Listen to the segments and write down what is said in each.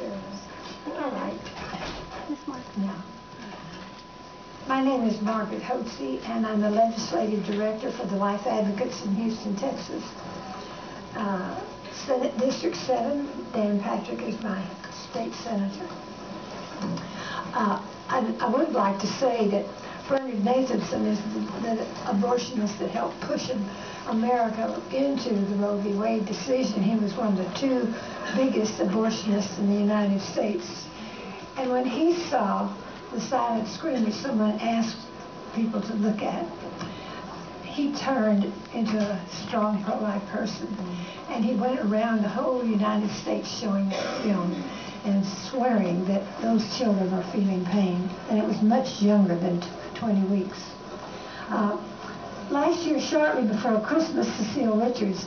Richards. All right. This mic now. My name is Margaret Hotze, and I'm the Legislative Director for the Life Advocates in Houston, Texas. Senate District 7, Dan Patrick is my state senator. I would like to say that Frederick Nathanson is the abortionist that helped push America into the Roe v. Wade decision. He was one of the two biggest abortionists in the United States. And when he saw the silent screen that someone asked people to look at, he turned into a strong pro-life person, and he went around the whole United States showing that film and swearing that those children are feeling pain, and it was much younger than 20 weeks. Last year, shortly before Christmas, Cecile Richards,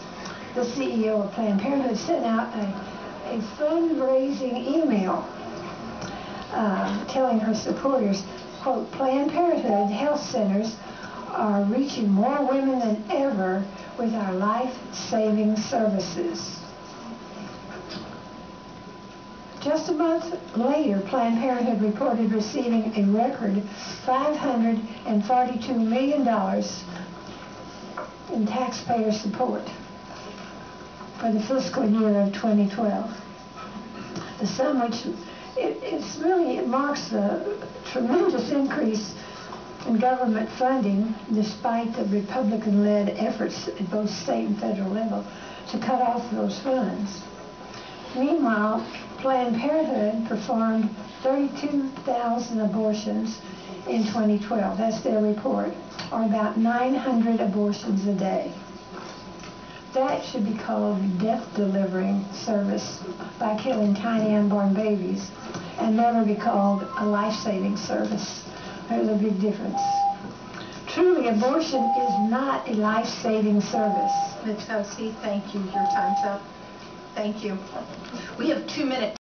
the CEO of Planned Parenthood, sent out a fundraising email telling her supporters, quote, Planned Parenthood health centers are reaching more women than ever with our life-saving services. Just a month later, Planned Parenthood reported receiving a record $542 million in taxpayer support for the fiscal year of 2012. The sum, which it marks a tremendous increase in government funding, despite the Republican-led efforts at both state and federal level to cut off those funds. Meanwhile, Planned Parenthood performed 32,000 abortions in 2012. That's their report, or about 900 abortions a day. That should be called death-delivering service by killing tiny unborn babies, and never be called a life-saving service. There's a big difference. Truly, abortion is not a life-saving service. Ms. Hotze, thank you. Your time's up. Thank you. We have 2 minutes.